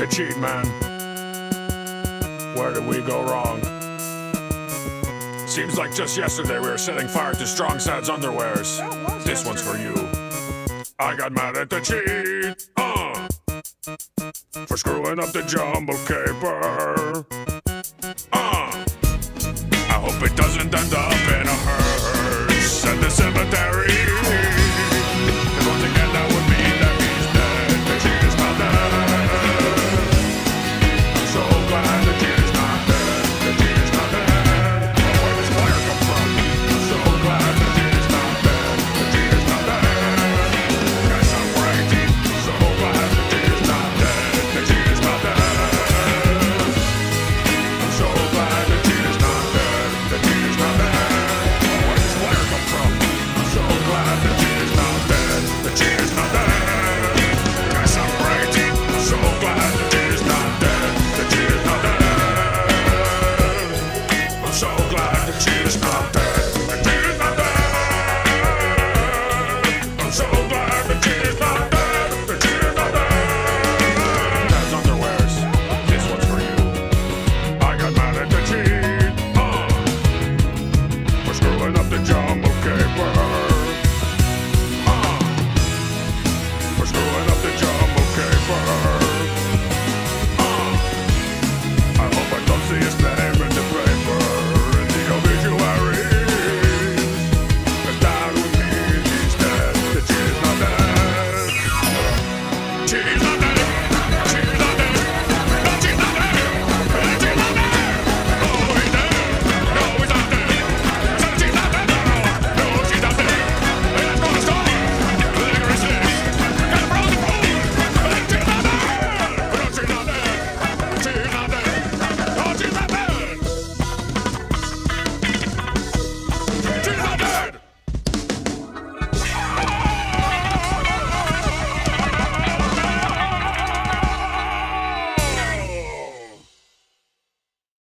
If you cheat, man, where did we go wrong? Seems like just yesterday we were setting fire to Strong Sad's underwears. This one's for you. I got mad at the cheat for screwing up the jumble caper. I hope it doesn't end up in a hearse at the cemetery.